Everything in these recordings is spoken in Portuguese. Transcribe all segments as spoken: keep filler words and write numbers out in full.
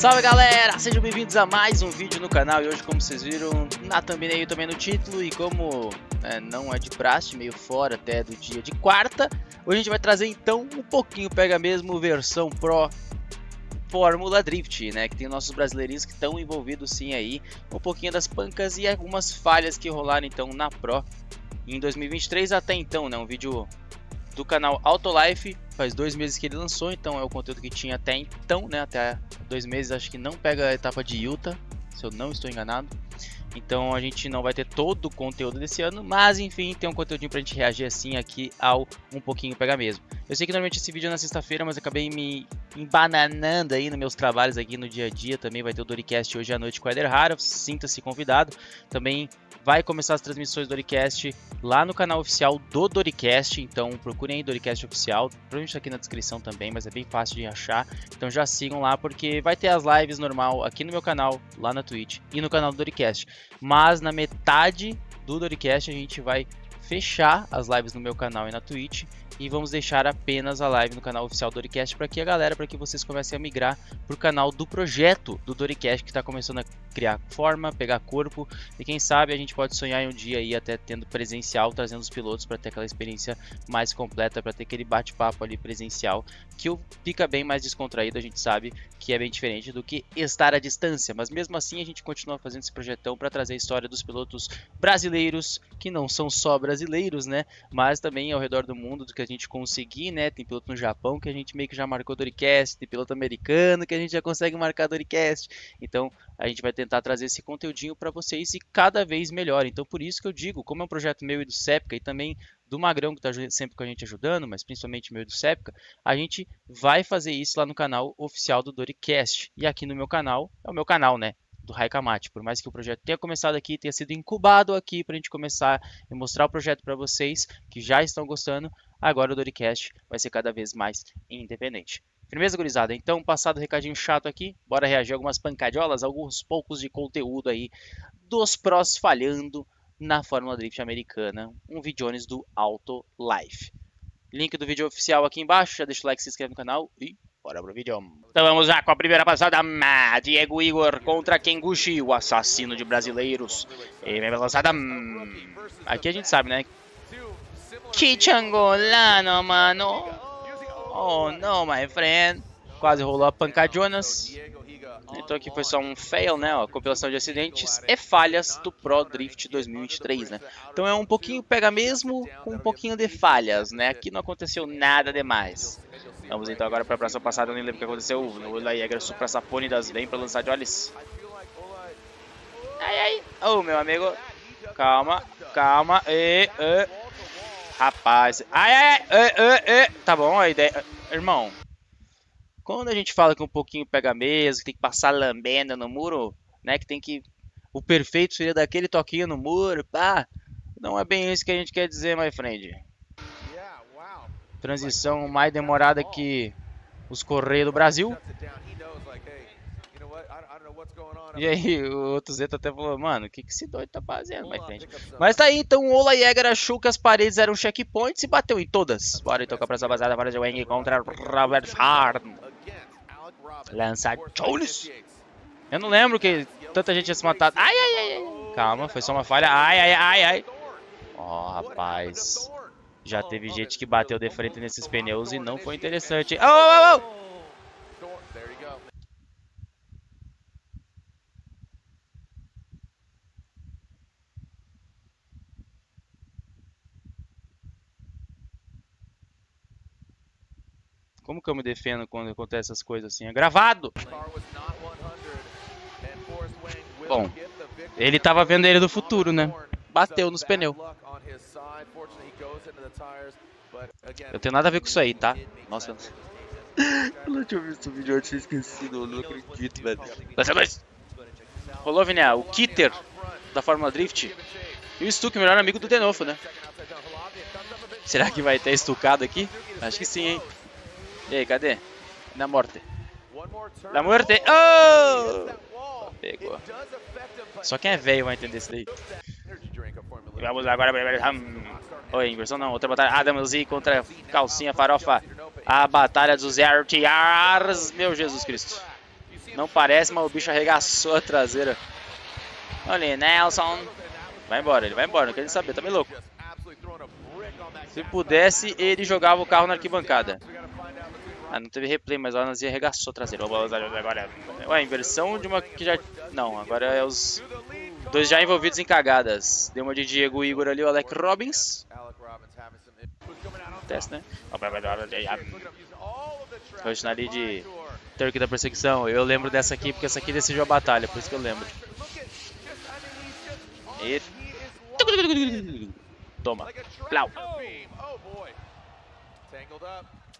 Salve galera, sejam bem-vindos a mais um vídeo no canal. E hoje, como vocês viram na thumbnail e também no título, e como é, não é de praxe, meio fora até do dia de quarta, hoje a gente vai trazer então um pouquinho, pega mesmo, versão Pro Fórmula Drift, né? Que tem nossos brasileirinhos que estão envolvidos sim aí, um pouquinho das pancas e algumas falhas que rolaram então na Pro em dois mil e vinte e três até então, né? Um vídeo do canal Autolife, faz dois meses que ele lançou, então é o conteúdo que tinha até então, né? Até dois meses, acho que não pega a etapa de Utah, se eu não estou enganado. Então a gente não vai ter todo o conteúdo desse ano, mas enfim, tem um conteúdinho pra gente reagir assim aqui ao Um Pouquinho Pega Mesmo. Eu sei que normalmente esse vídeo é na sexta-feira, mas eu acabei me embananando aí nos meus trabalhos aqui no dia a dia. Também vai ter o Doricast hoje à noite com a Eder Hara, sinta-se convidado. Também vai começar as transmissões do Doricast lá no canal oficial do Doricast, então procurem aí Doricast Oficial, provavelmente aqui na descrição também, mas é bem fácil de achar. Então já sigam lá, porque vai ter as lives normal aqui no meu canal, lá na Twitch e no canal do Doricast. Mas na metade do Doricast a gente vai fechar as lives no meu canal e na Twitch, e vamos deixar apenas a live no canal oficial do Doricast para que a galera, para que vocês comecem a migrar para o canal do projeto do Doricast, que está começando a criar forma, pegar corpo, e quem sabe a gente pode sonhar em um dia aí até tendo presencial, trazendo os pilotos para ter aquela experiência mais completa, para ter aquele bate-papo ali presencial, que fica bem mais descontraído, a gente sabe que é bem diferente do que estar à distância, mas mesmo assim a gente continua fazendo esse projetão para trazer a história dos pilotos brasileiros, que não são só brasileiros, né, mas também ao redor do mundo, do que a gente conseguir, né? Tem piloto no Japão que a gente meio que já marcou Doricast, tem piloto americano que a gente já consegue marcar Doricast. Então a gente vai tentar trazer esse conteúdinho para vocês e cada vez melhor. Então por isso que eu digo, como é um projeto meu e do Sepca, e também do Magrão, que tá sempre com a gente ajudando, mas principalmente meu e do Sepca, a gente vai fazer isso lá no canal oficial do Doricast. E aqui no meu canal, é o meu canal, né? Do Hai Camatti, por mais que o projeto tenha começado aqui, tenha sido incubado aqui para a gente começar e mostrar o projeto para vocês que já estão gostando, agora o Doricast vai ser cada vez mais independente. Firmeza, gurizada? Então, passado o recadinho chato aqui, bora reagir a algumas pancadiolas, alguns poucos de conteúdo aí dos prós falhando na Fórmula Drift americana, um videones do Autolife. Link do vídeo oficial aqui embaixo, já deixa o like, se inscreve no canal e... bora pro vídeo. Então vamos lá com a primeira passada. Diego Igor contra Ken Gushi, o assassino de brasileiros. E vem lançada. Aqui a gente sabe, né? Que changolano, mano. Oh, não, my friend. Quase rolou a pancadionas. Então aqui foi só um fail, né? Ó, compilação de acidentes e falhas do Pro Drift dois mil e vinte e três, né? Então é um pouquinho pega mesmo com um pouquinho de falhas, né? Aqui não aconteceu nada demais. Vamos então agora para a próxima passada, eu nem lembro o que aconteceu. O Lula Jäger supra sapone das vem para lançar de olhos. Ai, ai. Oh, meu amigo. Calma, calma. E, e. Rapaz. Ai, ai, ai. E, e, e. Tá bom, a ideia... irmão. Quando a gente fala que um pouquinho pega mesmo, que tem que passar lambenda no muro, né? Que tem que... o perfeito seria daquele toquinho no muro, pá. Não é bem isso que a gente quer dizer, my friend. Transição mais demorada que os Correios do Brasil. E aí, o outro Zeta até falou, mano, o que, que esse doido tá fazendo? Mas, Mas tá aí, então o Lula Jäger achou que as paredes eram checkpoints e bateu em todas. Bora então pra essa vazada, para de Wang contra Robert Harmon. Lança Jones. Eu não lembro que tanta gente ia se matar. Ai, ai, ai, ai. Calma, foi só uma falha. Ai, ai, ai, ai. Ó, rapaz. Já teve gente que bateu de frente nesses pneus e não foi interessante. Oh, oh, oh! Como que eu me defendo quando acontece essas coisas assim? É gravado! Bom, ele tava vendo ele do futuro, né? Bateu nos pneus. Eu tenho nada a ver com isso aí, tá? Nossa, eu não tinha visto o vídeo antes, esquecido, eu não acredito, velho. Rolovnia, o Kitter da Fórmula Drift. E o Stuck, o melhor amigo do Denofa, né? Será que vai ter estucado aqui? Acho que sim, hein? E aí, cadê? Na morte. Na morte! Oh! Pegou. Só quem é velho vai entender isso daí. E vamos lá agora. Oi, inversão não, outra batalha. Adam L Z contra Calcinha Farofa. A batalha dos R T Rs, meu Jesus Cristo. Não parece, mas o bicho arregaçou a traseira. Olha, Nelson. Vai embora, ele vai embora, não quer nem saber, tá meio louco. Se pudesse, ele jogava o carro na arquibancada. Ah, não teve replay, mas o Alanzinho arregaçou a traseira. Agora ué, inversão de uma que já... Não, agora é os dois já envolvidos em cagadas. Deu uma de Diego Igor ali, o Alec Robbins. Teste, né? Hoje na ali de Turkey da perseguição. Eu lembro dessa aqui, porque essa aqui decidiu a batalha, por isso que eu lembro. E... Toma. Plau.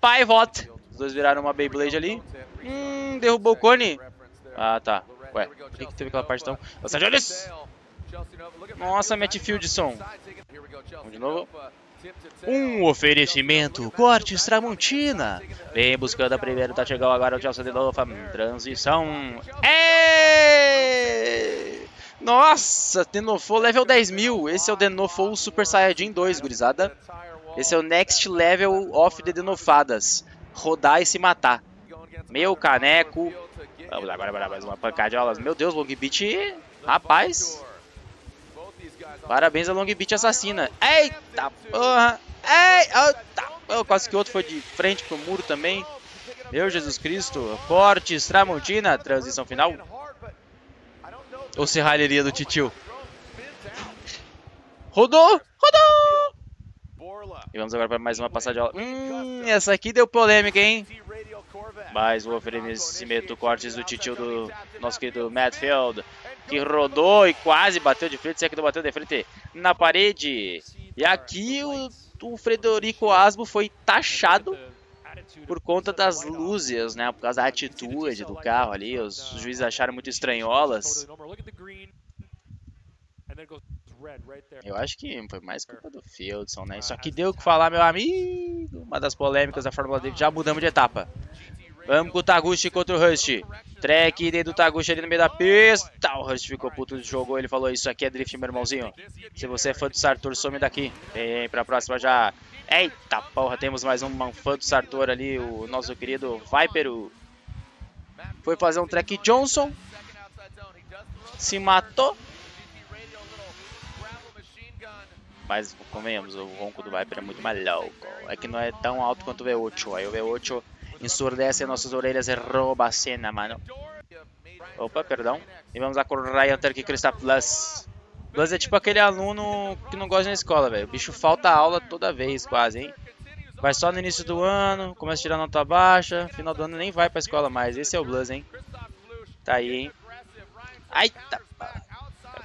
Pivot. Os dois viraram uma Beyblade ali. Hum, derrubou o cone. Ah, tá. Ué, por que, que teve aquela parte tão... Nossa, Nossa, Matt Fieldson. Vamos de novo. Um oferecimento, cortes Tramontina. Vem buscando a primeira, tá chegando agora o Chelsea de Denofa. Transição. Ei! Nossa, Denofa level dez mil. Esse é o Denofa Super Saiyajin dois, gurizada. Esse é o Next Level Off de Denofadas. Rodar e se matar. Meu caneco. Vamos lá, agora mais uma pancada de aulas. Meu Deus, Long Beach. Rapaz. Parabéns a Long Beach assassina. Eita porra. Eita. Oh, quase que outro foi de frente pro muro também. Meu Jesus Cristo. Cortes, Tramontina. Transição final. Ou serralheria do titio. Rodou. Rodou. E vamos agora para mais uma passagem de aula. Hum, essa aqui deu polêmica, hein? Mais um oferecimento, cortes do titio do nosso querido Matt Fieldson, que rodou e quase bateu de frente, se é que não bateu de frente na parede. E aqui o, o Fredric Aasbø foi taxado por conta das luzes, né? Por causa da atitude do carro ali. Os juízes acharam muito estranholas. Eu acho que foi mais culpa do Fieldson, né? Isso aqui deu o que falar, meu amigo. Uma das polêmicas da Fórmula Drift. Já mudamos de etapa. Vamos com o Taguchi contra o Rust. Track dentro do Taguchi ali no meio da pista. O Rust ficou puto do jogo. Ele falou, isso aqui é drift, meu irmãozinho. Se você é fã do Sartor, some daqui. Vem pra próxima já. Eita porra, temos mais um fã do Sartor ali. O nosso querido Viperu. Foi fazer um track Johnson. Se matou. Mas, convenhamos, o ronco do Viper é muito maluco. É que não é tão alto quanto o V oito. Aí o V oito ensurdece nossas orelhas e rouba a cena, mano. Opa, perdão. E vamos lá com o Ryan Turkey Christophe Blush. Blush é tipo aquele aluno que não gosta na escola, velho. O bicho falta aula toda vez, quase, hein? Vai só no início do ano, começa a tirar nota baixa. Final do ano nem vai pra escola mais. Esse é o Blush, hein? Tá aí, hein? Ai, tá...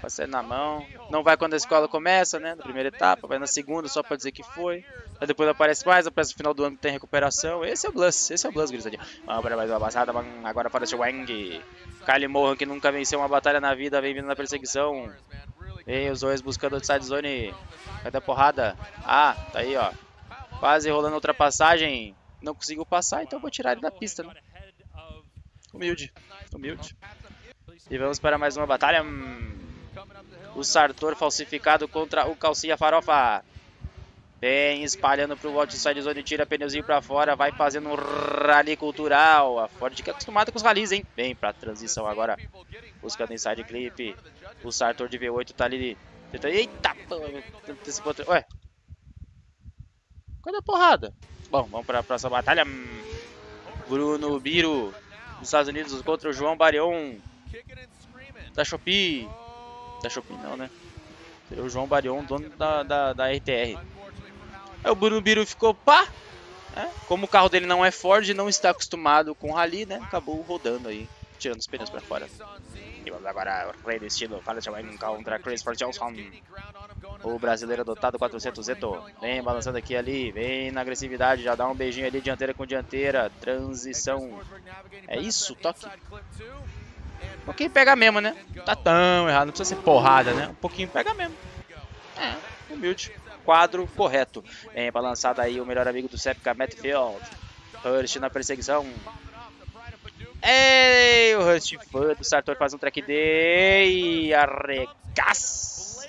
Passando na mão. Não vai quando a escola começa, né? Na primeira etapa. Vai na segunda só pra dizer que foi. Aí depois aparece mais. Aparece no final do ano que tem recuperação. Esse é o Blush. Esse é o Blush, grisadinho. Vamos para mais uma passada. Agora aparece o Wang Kali Morra, que nunca venceu uma batalha na vida. Vem vindo na perseguição. E os dois buscando outside zone. Vai dar porrada. Ah, tá aí, ó. Quase rolando ultrapassagem. Não conseguiu passar, então vou tirar ele da pista, né? Humilde. Humilde. E vamos para mais uma batalha. O Sartor falsificado contra o Calcinha Farofa. Bem espalhando pro outside zone, tira pneuzinho pra fora, vai fazendo um rally cultural. A Ford que é acostumada com os rallies, hein? Bem pra transição agora, buscando inside clip. O Sartor de V oito tá ali. Eita! Ué? Cadê a porrada? Bom, vamos pra próxima batalha. Bruno Biro dos Estados Unidos contra o João Barion da Shopee. Da Shopee não, né? O João Barion, dono da, da, da R T R. Aí o Bruno Biro ficou pá! Né? Como o carro dele não é Ford, não está acostumado com rally, né? Acabou rodando aí, tirando os pneus pra fora. E vamos agora, o rei do estilo, fala de um contra Christophe Johnson. O brasileiro adotado quatrocentos zeto. Vem balançando aqui ali, vem na agressividade, já dá um beijinho ali, dianteira com dianteira. Transição. É isso, toque. Pouquinho pega mesmo, né? Tá tão errado, não precisa ser porrada, né? Um pouquinho pega mesmo. É, humilde. Quadro correto. Bem balançado aí o melhor amigo do Sepca, Matt Fieldson. Hurst na perseguição. Ei, o Hurst fã do Sartor faz um track day e arregaça.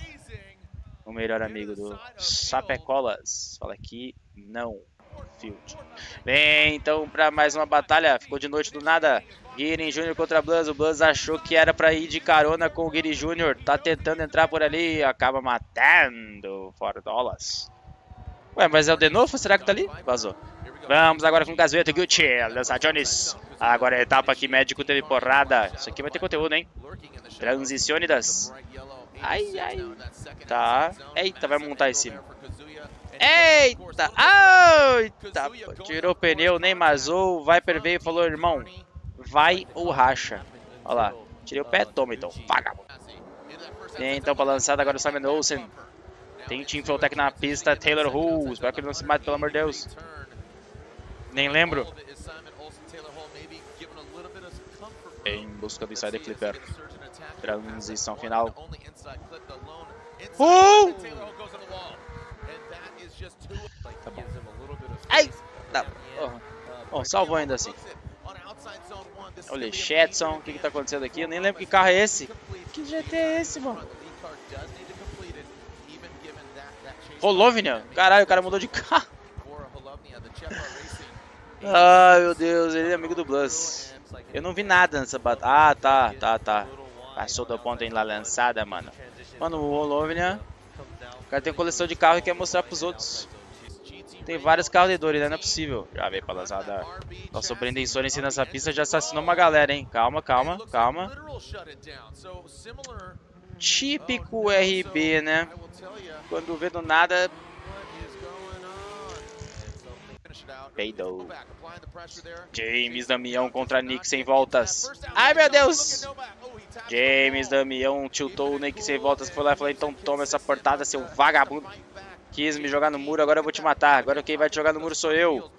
O melhor amigo do Sapecolas. Fala aqui, não. Field. Bem, então para mais uma batalha, ficou de noite do nada. Guiri Júnior contra Blush, o Blush achou que era para ir de carona com o Guiri Júnior. Tá tentando entrar por ali, acaba matando Fordolas. Ué, mas é o Denofa? Será que tá ali? Vazou. Vamos agora com o Gazeta Guilty, lança Jones. Agora a etapa que médico teve porrada. Isso aqui vai ter conteúdo, hein? Transicionidas. Ai, ai. Tá. Eita, vai montar em cima. Eita. Eita. Tirou o pneu, nem mazou. Viper veio e falou, irmão, vai ou racha. Olha lá. Tirei o pé, toma então. Vagabundo. Então, pra lançada agora o Simon Olsen. Tem Team Flowtech na pista. Taylor Hall. Espero que ele não se mate, pelo amor de Deus. Nem lembro. Em busca do Insider Flipper. Transição final. Uh! Tá bom. Ai! Tá bom. Bom, salvou ainda assim. Olha, Shetson. O que que tá acontecendo aqui? Eu nem lembro que carro é esse. Que G T é esse, mano? Rolovnia? Caralho, o cara mudou de carro. Ai, meu Deus, ele é amigo do Blush. Eu não vi nada nessa batalha. Ah, tá, tá, tá. Passou do ponto em lá lançada, mano. Mano, o Rolovnia, o cara tem coleção de carro e quer mostrar pros outros. Tem vários carros de Dori, né? Não é possível. Já veio pra lançada. Nosso Brendensor em si nessa pista já assassinou uma galera, hein? Calma, calma, calma. Típico R B, né? Quando vê do nada... Peidou. James Damião contra Nick sem voltas. Ai, meu Deus! James Damião tiltou o Nick sem voltas. Foi lá e falou, então toma essa portada, seu vagabundo. Quis me jogar no muro, agora eu vou te matar. Agora quem vai te jogar no muro sou eu.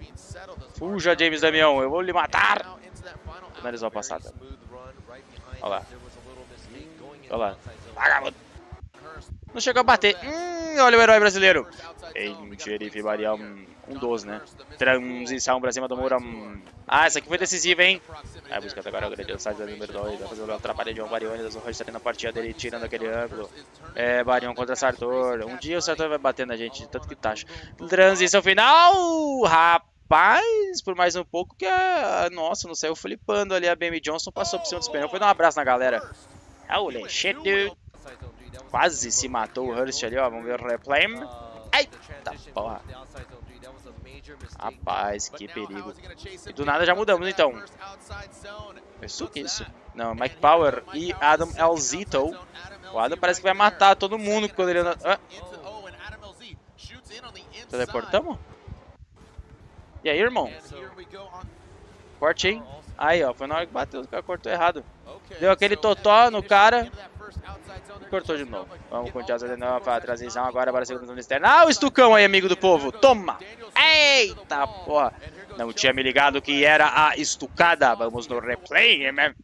Fuja, James Damião, eu vou lhe matar. Finalizou a passada. Olha lá. Olha lá. Vagabundo. Não chegou a bater. Hum, olha o herói brasileiro. Ei, xerife Barião. Um doze, né? Transição pra cima do Moura. Ah, essa aqui foi decisiva, hein? Aí busca agora o grande lançado da número dois. Vai fazer o atrapalho de João Barion. Ele está na partida dele, tirando aquele ângulo. É, Barion contra Sartor. Um dia o Sartor vai bater na gente, tanto que taxa. Transição final. Rapaz, por mais um pouco que a... Nossa, não saiu flipando ali. A B M Johnson passou por cima dos pneus. Foi dar um abraço na galera. Ah, o lechete. Quase se matou o Hurst ali, ó. Vamos ver o replay. Eita porra. Rapaz, que perigo. E do nada já mudamos, então. Isso que isso. Não, Mike Power e Adam L Z. O Adam parece que vai matar todo mundo quando ele anda... Ah. Teleportamos? E aí, irmão? Corte, hein? Aí, ó. Foi na hora que bateu. O cara cortou errado. Deu aquele totó no cara. Cortou de novo. Vamos continuar fazendo a transição agora para a segunda zona externa. Ah, o estucão aí, amigo do povo. Toma. Eita, porra. Não tinha me ligado que era a estucada. Vamos no replay, man.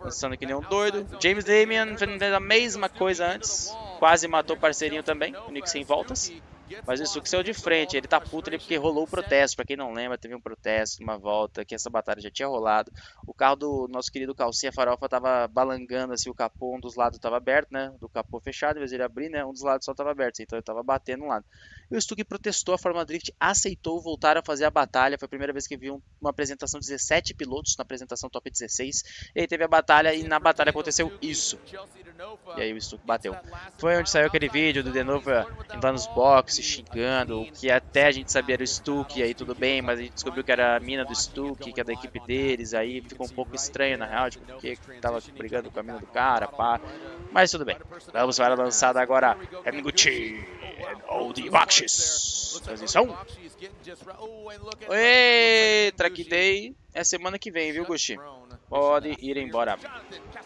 Lançando que nem um doido. James Damião fez a mesma coisa antes. Quase matou o parceirinho também. O Nick sem voltas. Mas isso que saiu de frente, ele tá puto ali porque rolou o protesto. Pra quem não lembra, teve um protesto, uma volta, que essa batalha já tinha rolado. O carro do nosso querido Calcinha Farofa tava balangando, assim, o capô, um dos lados tava aberto, né? Do capô fechado, em vez de ele abrir, né? Um dos lados só tava aberto, então ele tava batendo um lado. E o Stuck protestou, a Fórmula Drift aceitou, voltaram a fazer a batalha. Foi a primeira vez que vi uma apresentação de dezessete pilotos, na apresentação top dezesseis. E aí teve a batalha, e na batalha aconteceu isso. E aí o Stuck bateu. Foi onde saiu aquele vídeo do Denofa entrando nos boxes, xingando, o que até a gente sabia era o Stuck, aí tudo bem, mas a gente descobriu que era a mina do Stuck, que é da equipe deles, aí ficou um pouco estranho na real, tipo, porque tava brigando com a mina do cara, pá, mas tudo bem. Vamos para a lançada agora, Gucci and Old Baxis, transição. Oi, Track Day é semana que vem, viu, Gucci? Pode ir embora.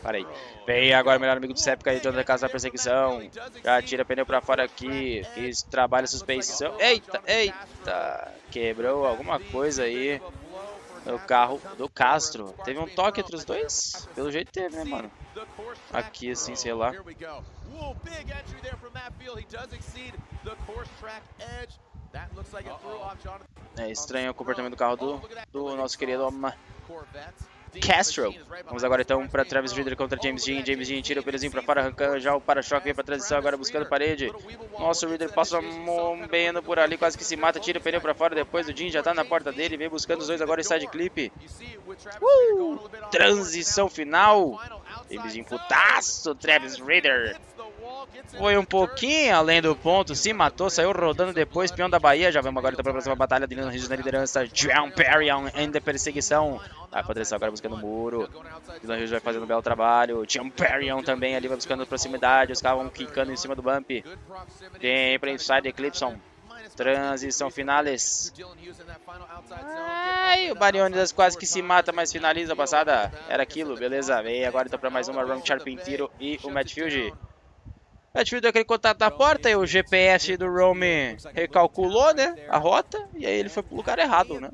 Para aí. Vem agora o melhor amigo do Sepca aí, John da Casa da Perseguição. Já tira pneu pra fora aqui. Que trabalha suspensão. Eita, eita. Quebrou alguma coisa aí no carro do Castro. Teve um toque entre os dois? Pelo jeito teve, né, mano? Aqui, assim, sei lá. É estranho o comportamento do carro do, do nosso querido homem. Castro. Vamos agora então para Travis Reader contra James Deane. James Deane tira o pneuzinho para fora, arrancando já o para-choque, vem para transição, agora buscando parede. Nossa, o Reader passa bombando por ali, quase que se mata, tira o pneu para fora, depois o Deane já tá na porta dele, vem buscando os dois agora em side clip. Uh, transição final. James Deane putaço, Travis Reader. Foi um pouquinho além do ponto, se matou, saiu rodando depois, peão da Bahia. Já vamos agora então para a próxima batalha, Dylann Hughes na liderança, Dylann Parion ainda perseguição. Vai para a agora buscando o muro, Dylann Hughes vai fazendo um belo trabalho, Dylann Parion também ali vai buscando proximidade, os caras vão quicando em cima do bump. Tem para inside Eclipson. Transição finales. Ai, o Barionidas quase que se mata, mas finaliza a passada. Era aquilo, beleza. Vem agora então para mais uma, Ron Charpentier e o Matt Fieldson. A gente deu aquele contato na porta e o G P S do Rome recalculou, né, a rota, e aí ele foi pro lugar errado, né?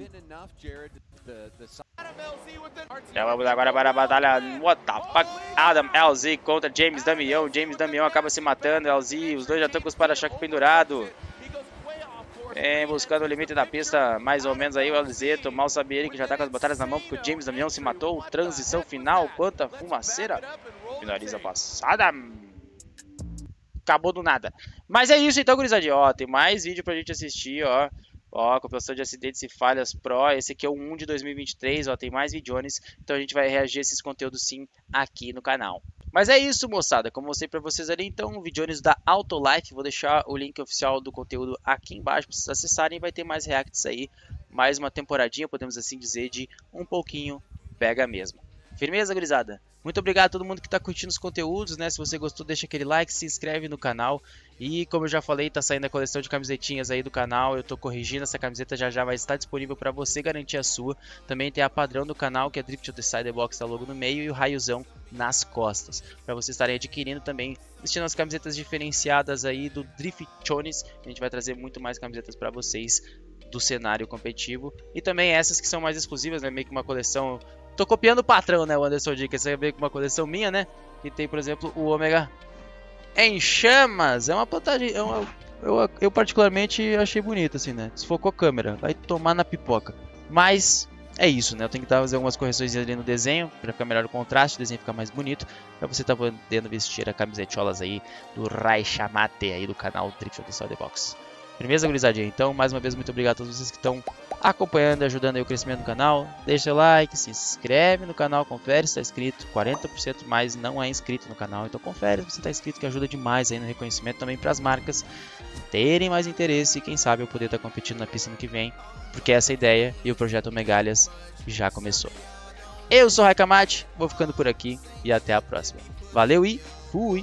Já vamos agora para a batalha, what the fuck, Adam L Z contra James Damião. James Damião acaba se matando, L Z, os dois já estão com os para-choque pendurado. É, buscando o limite da pista, mais ou menos aí o L Z, mal sabia ele que já tá com as batalhas na mão, porque o James Damião se matou. Transição final, quanta fumaceira, finaliza a passada. Acabou do nada. Mas é isso então, gurizadinha. Ó, tem mais vídeo pra gente assistir, ó. Ó, compilação de acidentes e falhas pro. Esse aqui é o um de dois mil e vinte e três, ó. Tem mais videones. Então a gente vai reagir a esses conteúdos sim aqui no canal. Mas é isso, moçada. Como eu mostrei pra vocês ali, então, videones da Autolife. Vou deixar o link oficial do conteúdo aqui embaixo pra vocês acessarem. Vai ter mais reacts aí. Mais uma temporadinha, podemos assim dizer, de um pouquinho pega mesmo. Firmeza, gurizada? Muito obrigado a todo mundo que está curtindo os conteúdos, né? Se você gostou, deixa aquele like, se inscreve no canal. E como eu já falei, tá saindo a coleção de camisetinhas aí do canal. Eu tô corrigindo essa camiseta, já já vai estar disponível para você garantir a sua. Também tem a padrão do canal, que é Drift Chones Box, tá logo no meio, e o raiozão nas costas, para vocês estarem adquirindo também, vestindo as camisetas diferenciadas aí do Drift Chones. A gente vai trazer muito mais camisetas para vocês do cenário competitivo. E também essas que são mais exclusivas, né? Meio que uma coleção... Tô copiando o patrão, né, o Anderson Dick, essa veio com uma coleção minha, né, que tem, por exemplo, o Ômega em chamas, é uma plantagem, é uma, eu, eu particularmente achei bonita, assim, né, desfocou a câmera, vai tomar na pipoca, mas é isso, né, eu tenho que fazer algumas correções ali no desenho, pra ficar melhor o contraste, o desenho ficar mais bonito, pra você tá podendo vestir a camisetinholas aí do Hai Camatti, aí do canal Drift Chones The Box. Firmeza, gurizadinha? Então, mais uma vez, muito obrigado a todos vocês que estão acompanhando e ajudando aí o crescimento do canal. Deixa seu like, se inscreve no canal, confere se está inscrito. quarenta por cento mais não é inscrito no canal, então confere se você está inscrito, que ajuda demais aí no reconhecimento também para as marcas terem mais interesse e quem sabe eu poder estar tá competindo na pista no que vem, porque essa ideia e o projeto Megalhas já começou. Eu sou o Hai Camatti, vou ficando por aqui e até a próxima. Valeu e fui!